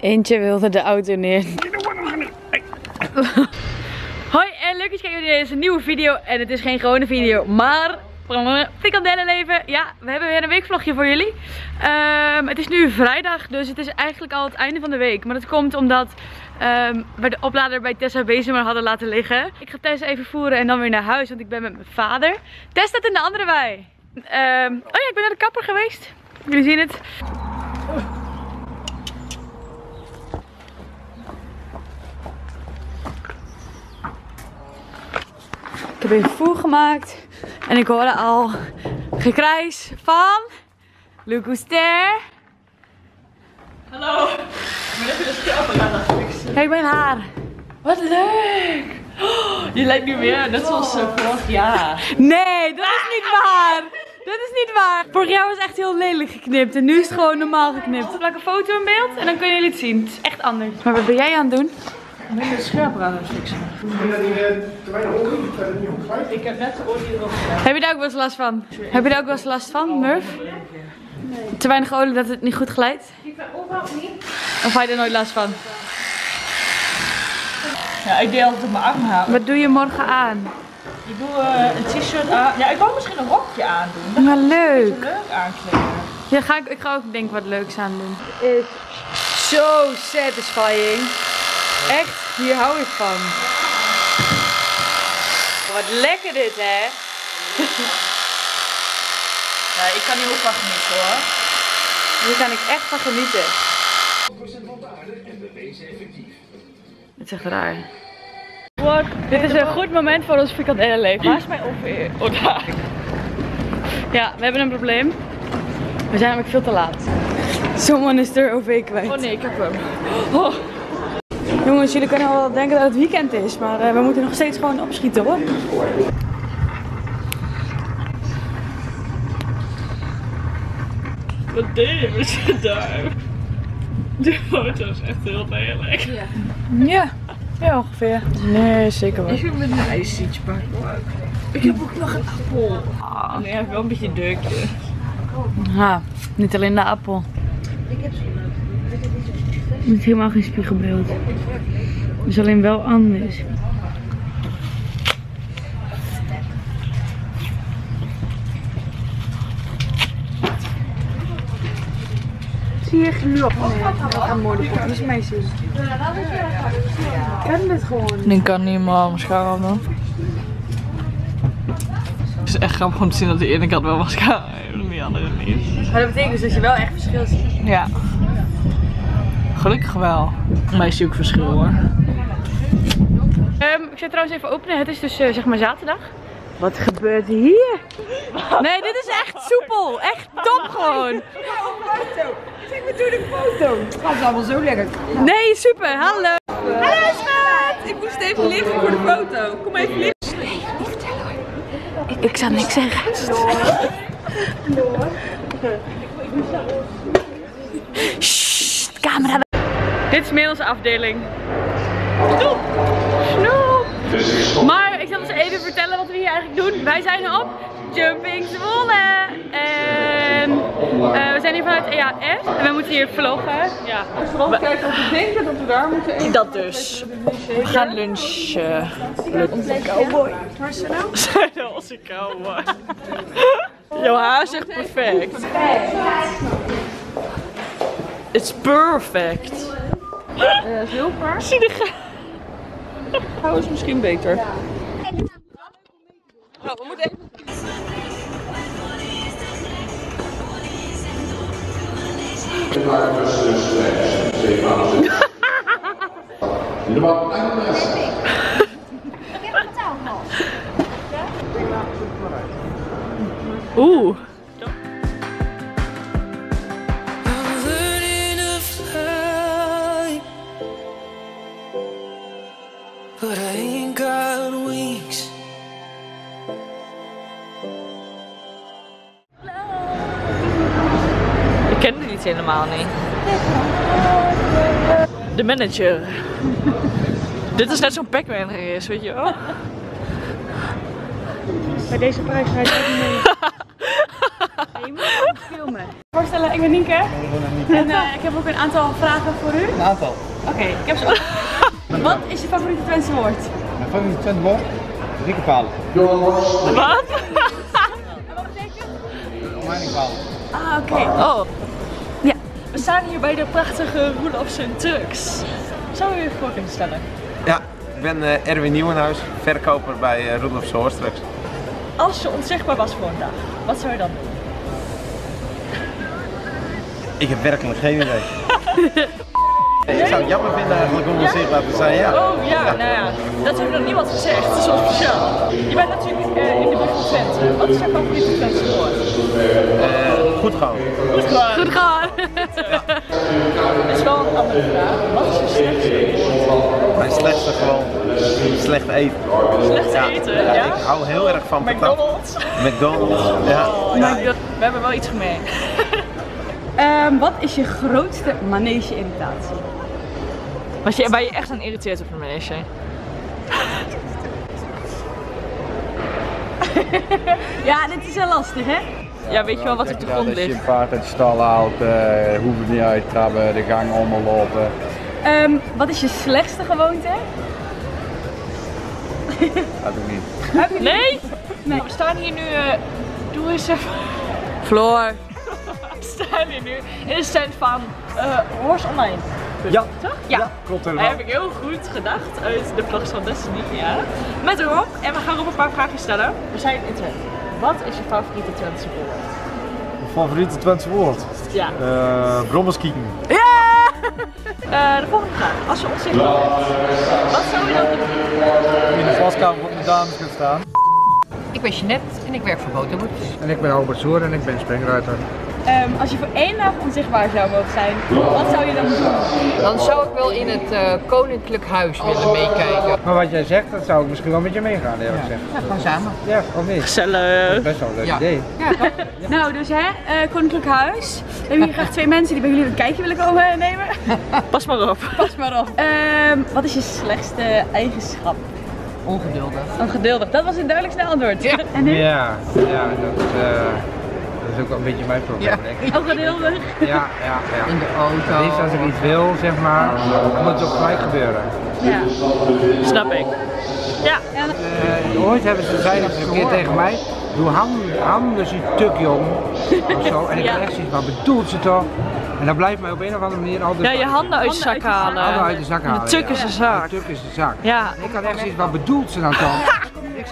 Eentje wilde de auto neer. Hoi en leuk dat jullie naar deze nieuwe video. En het is geen gewone video, maar frikandellenleven. Ja, we hebben weer een weekvlogje voor jullie. Het is nu vrijdag, dus het is eigenlijk al het einde van de week. Maar dat komt omdat we de oplader bij Tessa Bezemer hadden laten liggen. Ik ga Tessa even voeren en dan weer naar huis, want ik ben met mijn vader. Tess staat in de andere wei. Oh ja, ik ben naar de kapper geweest. Jullie zien het. Ik heb even voer gemaakt. En ik hoorde al gekrijs van Lucas Ter. Hallo. Ik ben even de schelpen aan het fixen. Kijk mijn haar. Wat leuk. Oh, je lijkt nu weer net zoals vorig jaar. Nee, dat is niet waar. Dat is niet waar. Vorig jaar was het echt heel lelijk geknipt. En nu is het gewoon normaal geknipt. Ik plak een foto in beeld en dan kunnen jullie het zien. Het is echt anders. Maar wat ben jij aan het doen? Ik ben de scherper aan het fixen. Ik heb net de olie erop gedaan. Heb je daar ook wel eens last van? Heb je daar ook wel eens last van, Murph? Nee. Te weinig olie dat het niet goed glijdt? Ik ben of niet. Of heb je er nooit last van? Ja, ik deed altijd op mijn arm halen. Wat doe je morgen aan? Ik doe een t-shirt aan. Ja, ik wil misschien een rokje aandoen. Maar leuk. Ik leuk aankleden. Ja, ik ga ook denk wat leuks aandoen. Het is zo satisfying. Echt, hier hou ik van. Wat lekker dit, hè? Ja, ik kan hier ook van genieten, hoor. Hier kan ik echt van genieten. Het is echt raar. What? Dit is een goed moment voor ons frikandellenleven. Waar is mijn over? Ja, we hebben een probleem. We zijn namelijk veel te laat. Someone is er over kwijt. Oh nee, ik heb hem. Oh. Jongens, jullie kunnen wel denken dat het weekend is, maar we moeten nog steeds gewoon opschieten, hoor. Wat deden ze daar? De foto is echt heel lelijk. Ja. Ja, ja ongeveer. Nee, zeker wel. Ik heb met een ijsje pakken. Ik heb ook nog een appel. Ah, nee, ik heb wel een beetje deukje. Ha, niet alleen de appel. Ik heb het is helemaal geen spiegelbeeld. Het is alleen wel anders. Zie je nu op? Dat is mijn zus. Ik ken dit gewoon. Ik kan niet helemaal mascara op doen. Het is echt grappig om te zien dat de ene kant wel mascara heeft en de andere niet. Maar dat betekent dus dat je wel echt verschil ziet. Ja. Gelukkig wel. Maar is ook verschil, hoor. Ik zet trouwens even openen. Het is dus zeg maar zaterdag. Wat gebeurt hier? Nee, dit is echt soepel. Echt top gewoon. Zeg maar toen de foto. Het gaat allemaal zo lekker. Nee, super. Hallo. Hallo schat. Ik moest even liften voor de foto. Kom even liften. Nee, niet vertellen hoor. Ik zou niks zeggen. Camera. Dit is meer onze afdeling. Snoep! Snoep! Maar ik zal eens even vertellen wat we hier eigenlijk doen. Wij zijn op Jumping Zwolle. En we zijn hier vanuit EAS. En we moeten hier vloggen. Ja. Als we vooral kijken wat we denken dat we daar moeten eten. Dat dus. We gaan lunchen. Onze cowboy. Waar is ze nou? Zijn de onze cowboy. Jouw haar is echt perfect. It's perfect. Zilver. Zielig. Hou is misschien beter. Ja. Oh, we moeten even. Oeh. But I ain't got wings. Ik ken die niet helemaal, nee. De manager. Dit is net zo'n Pac-Man race, weet je wel. Bij deze prijs rijdt ook niet mee. Je moet het filmen. Voorstellen, ik ben Nienke. En ik heb ook een aantal vragen voor u. Een aantal? Oké, ik heb ze ook. Wat is je favoriete Twentse woord? Mijn favoriete Twentse woord? Riekenpalen. Wat? En wat betekent het? Omheiningpalen. Ah, oké. Oh. Ja. We staan hier bij de prachtige Roelofsen Trucks. Zou u je voor kunnen stellen? Ja, ik ben Erwin Nieuwenhuis, verkoper bij Roelofsen Horse Trucks. Als je onzichtbaar was voor een dag, wat zou je dan doen? Ik heb werkelijk geen idee. Nee? Ik zou het jammer vinden eigenlijk om onzichtbaar te zijn, ja. Oh ja, nou ja. Dat heeft nog niemand gezegd, dat is officieel. Je bent natuurlijk in de buurt van Twente. Wat is jouw favoriete Twentse woord? Goed gaan. Goed gaan. Goed gaan. Dat is wel een andere vraag. Wat is je slechtste woord? Mijn slechtste gewoon. Slecht eten. Slecht eten, ja. Ja? Ik hou heel erg van McDonald's. McDonald's, ja. Oh, ja. We hebben wel iets gemeen. Wat is je grootste manege-irritatie? Waar je echt aan irriteert op een manege? Ja, dit is wel lastig, hè? Ja, weet je wel wat op de grond ligt? Dat je een paard uit de stal haalt, hoeft het niet uit krabben, de gang omlopen. Wat is je slechtste gewoonte? Dat doe ik niet. Nee? Nee. We staan hier nu... doe eens even... Floor. We staan hier nu in de stand van Horse Online. Ja, toch? Ja, ja, klopt helemaal. Dat heb ik heel goed gedacht uit de vlogs van Destiny, ja. Met Rob, en we gaan Rob een paar vragen stellen. We zijn in Twente. Wat is je favoriete Twentse woord? Mijn favoriete Twentse woord? Ja. Brommerskieken. Ja! De volgende vraag. Als je onzichtbaar bent, wat zou je dan doen? In de waskamer op de dames gaan staan. Ik ben Jeanette en ik werk voor Boterboetjes. En ik ben Albert Soer en ik ben springruiter. Als je voor één dag onzichtbaar zou mogen zijn, wat zou je dan doen? Dan zou ik wel in het Koninklijk Huis willen meekijken. Maar wat jij zegt, dat zou ik misschien wel met je meegaan, eerlijk gezegd. Ja, gewoon samen. Ja, gewoon mee. Gezellig. Dat is best wel een leuk idee. Ja. Ja. Nou, dus hè, Koninklijk Huis. We hebben hier graag twee mensen die bij jullie een kijkje willen komen nemen. Pas maar op. Pas maar op. Wat is je slechtste eigenschap? Ongeduldig. Ongeduldig, dat was het duidelijkste antwoord. Ja, en nu? Ja, ja, dat is ook wel een beetje mijn probleem, denk ik. Ongeduldig? Ja, ja, ja. In de auto. Liefst als ik iets wil, zeg maar, dan moet het ook gelijk gebeuren. Ja, snap ik. Ja. Ooit hebben ze zeiden een keer tegen mij, doe handen ze te jong of zo. En ik heb echt zoiets, wat bedoelt ze toch? En dat blijft mij op een of andere manier altijd... Ja, je handen uit je zak halen. Handen uit de zak halen, de tuk is de zak. De tuk is de zak. Ja. Ik had echt zoiets, wat bedoelt ze nou toch? Ik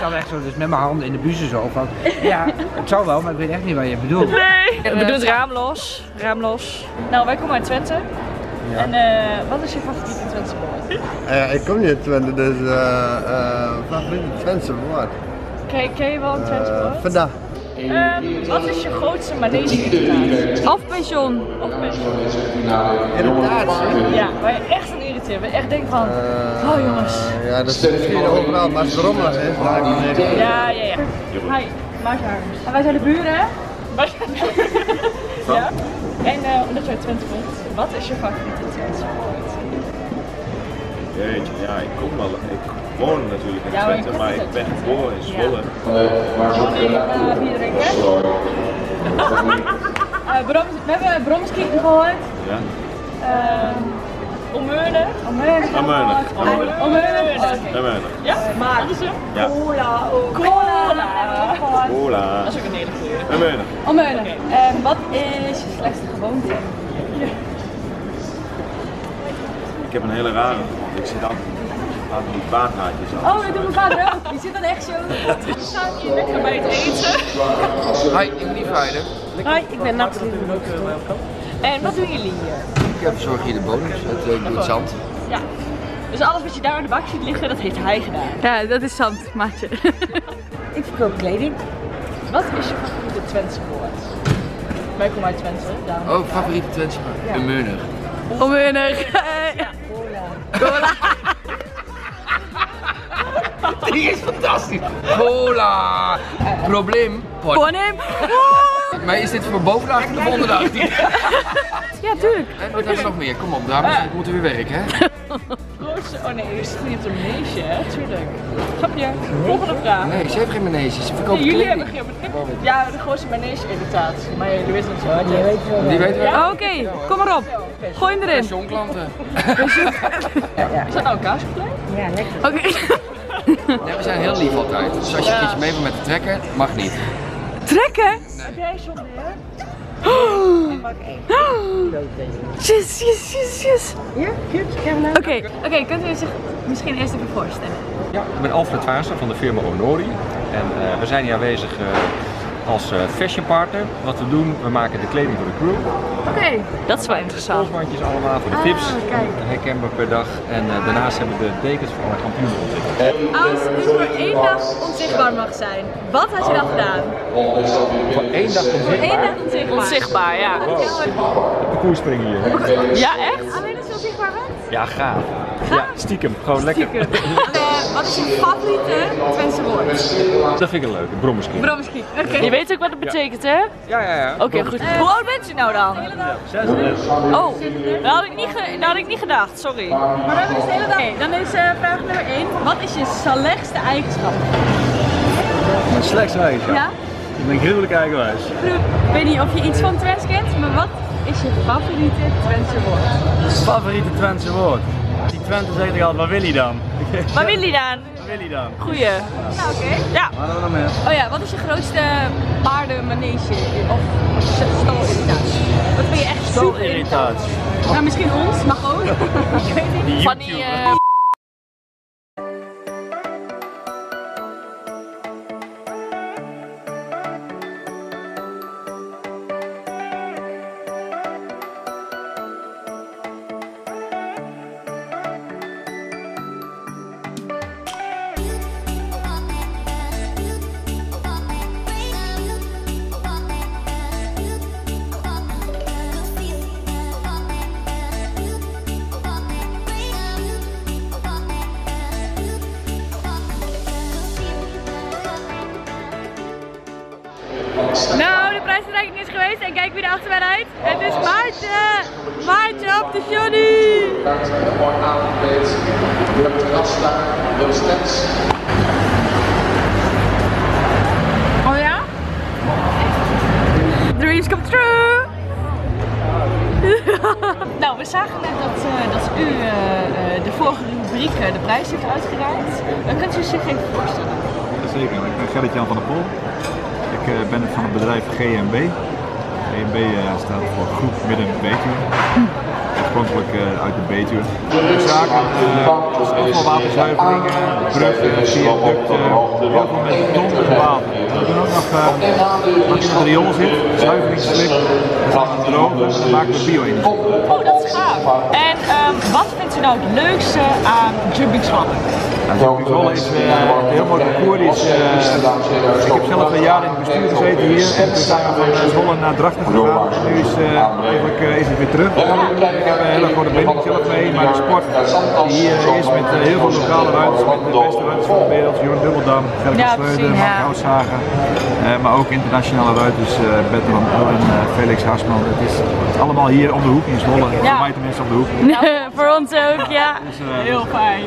zat echt zo dus met mijn handen in de buizen zo van, ja, het zou wel, maar ik weet echt niet wat je bedoelt. Nee! Je bedoelt raam los, raam los. Nou, wij komen uit Twente. Ja. En wat is je favoriete Twentse woord? Ik kom niet uit Twente, dus favoriete Twentse woord. Ken je wel een Twentse woord? Vandaag. Wat is je grootste manege-irritatie? Of pensioen. Irritatie? Ja, waar je echt aan irriteert. Waar je echt denkt van, oh jongens. Ja, dat is misschien overal, maar het rommelig is. Ja, ja, ja. Hi, Mark Oudshagen. Wij zijn de buren, hè? Ja. En omdat jij Twente bent, wat is je favoriete Twentse woord? Jeetje, ja, ik kom wel. Ik woon natuurlijk in Twente, ja, maar ik ben geboren in Zwolle. Wat wil je drinken? We hebben bromskieten gehoord. Ja. Omheunen. Omheunen. Ja? Maar. Ja. Cola. Cola. Cola. Dat is ook een hele goede. Omheunen. Omheunen. Wat is je slechtste gewoonte? Ik heb een hele rare gewoonte. Ik zit altijd. Die paardhaartjes aan. Oh, dat doet mijn vader ook. Die zit dan echt zo. We staan hier lekker bij het eten. Hi, ik ben Yvonne. Hi, ik ben Nathalie. En wat doen jullie hier? Ik verzorg hier de bodem, ik doe het zand. Ja. Dus alles wat je daar in de bak ziet liggen, dat heeft hij gedaan. Ja, dat is zand, maatje. Ik verkoop kleding. Wat is je favoriete Twentse woord? Wij komen uit Twente, daarom. Oh, favoriete Twentse woord? Omheunig. Omheunig. Cola. Die is fantastisch! Hola! Probleem? Ponem! Maar is dit voor boven de 18 of onder de 18? Ja, tuurlijk. En wat hebben we nog meer? Kom op, dames, we moeten weer werken, hè? Oh nee, je zit niet op de manege, hè? Tuurlijk. Grapje. Volgende vraag. Nee, ze heeft geen manege. Ze verkoopt kleding. Jullie hebben geen manege. Ja, de grootste manege-irritatie. Maar jullie weten het wel. Die weten wel. Die weten wel. Ja? Oh, oké, okay. Kom maar op. Gooi hem erin. Pensioenklanten. Ja. Is dat nou een kaascomplei? Ja, lekker. Oké. Okay. Nee, we zijn heel lief altijd. Dus als je iets mee wil met de trekker, mag niet. Trekken? Nee. Heb jij zo'n weer? Ik pak yes. Ja, goed. Oké, kunt u zich misschien eerst even voorstellen? Ja, ik ben Alfred Vaarsen van de firma Onori. En we zijn hier aanwezig als fashion partner. Wat we doen, we maken de kleding voor de crew. Oké, dat is wel interessant. Polsbandjes allemaal voor de tips, herkenbaar per dag. En daarnaast hebben we de dekens voor alle kampioenen ontwikkeld. Als u voor één dag onzichtbaar mag zijn, wat had je dan gedaan? Voor één dag onzichtbaar? Voor één dag onzichtbaar. Onzichtbaar, ja. Wow. De parcours springen hier. Ja, echt? Alleen als je onzichtbaar bent? Ja, gaaf. Ja, stiekem, gewoon lekker. Wat is je favoriete Twentse woord? Dat vind ik een leuke, brommerski. Brommerski, oké. Okay. Je weet ook wat het betekent, hè? Ja. Oké, goed. Hoe oud bent je nou dan? 36. Oh, dat had ik niet gedacht, sorry. Maar we hebben dus de hele dag. Oké, dan is vraag nummer 1. Wat is je slechtste eigenschap? Mijn slechtste eigenschap? Ja. Ik ben gruwelijk eigenwijs. Ik weet niet of je iets van Twents kent, maar wat is je favoriete Twentse woord? Favoriete Twentse woord? Die Twente zegt altijd, wat wil hij dan? Wat wil hij dan? Wat wil hij dan? Goeie. Nou, oké. Ja. Wat hebben we nog meer? Oh ja, wat is je grootste paardenmanege of stalirritatie? Wat vind je echt stalirritatie? Nou, misschien ons, mag ook. Ik weet niet. Van die... Nou, de prijsuitreiking is geweest en kijk wie er achter mij rijdt. Het is Maartje! Maartje op de Johnny! Oh ja? Dreams come true! Nou, we zagen net dat u de vorige rubriek de prijs heeft uitgereikt. Dan kunt u zich even voorstellen. Jazeker, ik ben Gerrit Jan van der Pol. Ik ben van het bedrijf GMB. GMB staat voor Groep Midden Betuwe. Oorspronkelijk uit de Betuwe. De zaken als afvalwaterzuivering, bruggen, viaducten, ook met de ton gebouwd. We doen ook nog in de riool zit, zuiveringsslip, een droom, dus we maken de bio-industrie. Oh, dat is gaaf. En wat vindt u nou het leukste aan Jumping Zwolle? Jumping Zwolle is een heel mooi parcours. Ik heb zelf een jaar in het bestuur gezeten hier en toen zijn we van Zwolle naar Drachten gegaan. Nu is het weer terug. Ik heb een hele goede binding zelf mee, maar de sport die hier is met heel veel lokale ruiters, met de beste ruiters van de wereld. Jeroen Dubbeldam, Gerrit Jan van der Pol, Mark Oudshagen, maar ook internationale ruiters, Felix Hasman. Het is allemaal hier om de hoek in Zwolle, voor mij tenminste om de hoek. Voor ons ook, ja. Dus, heel fijn.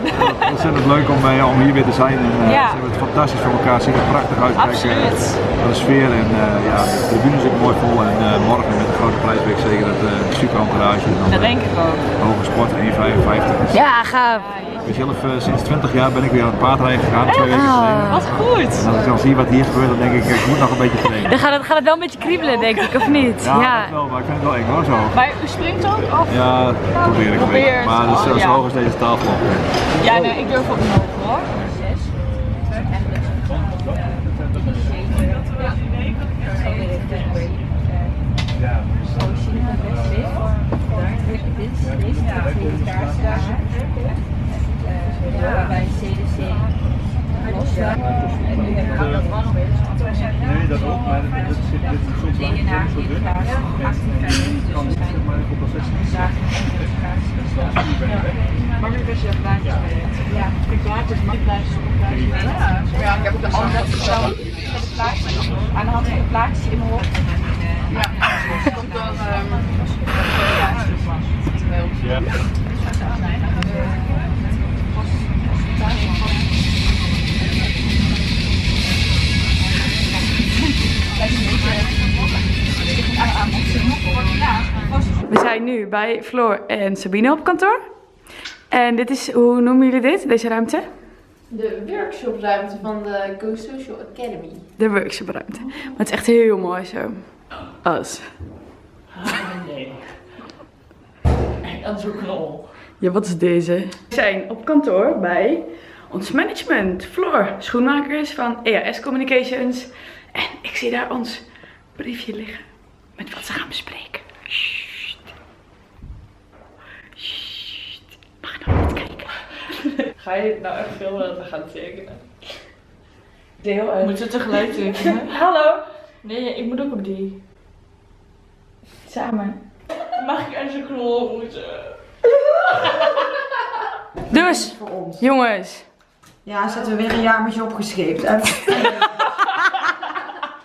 Ontzettend leuk om hier weer te zijn en ze hebben het fantastisch voor elkaar, ziet er prachtig uit. Absoluut. De sfeer en de tribune zit mooi vol en morgen met de grote prijsweek zeker dat het super entourage is. Dat denk ik ook. Hoge sport, 1,55. Ja, gaaf. Zelf sinds 20 jaar ben ik weer aan het paardrijden gegaan. 2 weken geleden. Wat goed! En als ik dan zie wat hier gebeurt, dan denk ik, ik moet nog een beetje trainen. Dan gaat het wel een beetje kriebelen, denk ik, of niet? Ja, dat wel, maar ik vind het wel eng hoor, zo. Maar u springt ook? Of? Ja, dat probeer ik een beetje. Maar dus, zo hoog als deze tafel. Ja, nee, ik durf ook niet hoor. Nee, dat ook, maar dat zit soms wel in de kaart. Kan niet maar op een 16. Maar nu ben je blij. Ja, ik laat dus niet blijven zonder. Ja, ik heb ook de andere persoon. Ik heb een plaatje aan de hand, een plaatje in mijn hoofd. Ja, dat komt dan ja. We zijn nu bij Floor en Sabine op kantoor. En dit is, hoe noemen jullie dit, deze ruimte? De workshopruimte van de Go Social Academy. De workshopruimte. Maar het is echt heel mooi zo. As. Nee. Dat is ook knol. Ja, wat is deze? We zijn op kantoor bij ons management. Floor Schoenmakers van EAS Communications. En ik zie daar ons briefje liggen met wat ze gaan bespreken. Sst. Sst. Mag je nou niet kijken? Ga je nou echt filmen dat we gaan tekenen? Deel uit. Moeten we tegelijk tekenen? Hallo? Nee, ik moet ook op die. Samen. Mag ik aan zijn knol moeten? Dus, voor ons. Jongens. Ja, zetten we weer een jaartje opgescheept.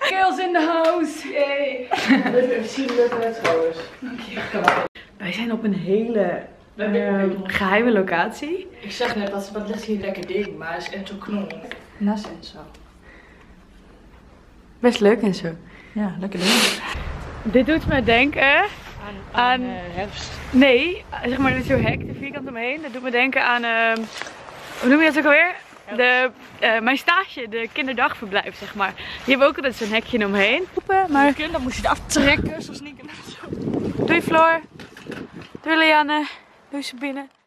Girls in the house. Yay. We zien dat we het trouwens. Dankjewel. Wij zijn op een hele geheime locatie. Ik zeg net dat het ligt hier lekker ding, maar het is echt zo knol. Naast en zo. Best leuk en zo. Ja, lekker ding. Dit doet me denken aan herfst. Nee, zeg maar, dit is zo hek, de vierkant omheen. Dat doet me denken aan, hoe noem je dat ook alweer? De, mijn stage, de kinderdagverblijf, zeg maar. Hier hebben we ook altijd zo'n hekje omheen. Maar dan moet je het aftrekken, zoals Nienke. Doei Floor. Doei Lianne. Doei Sabine.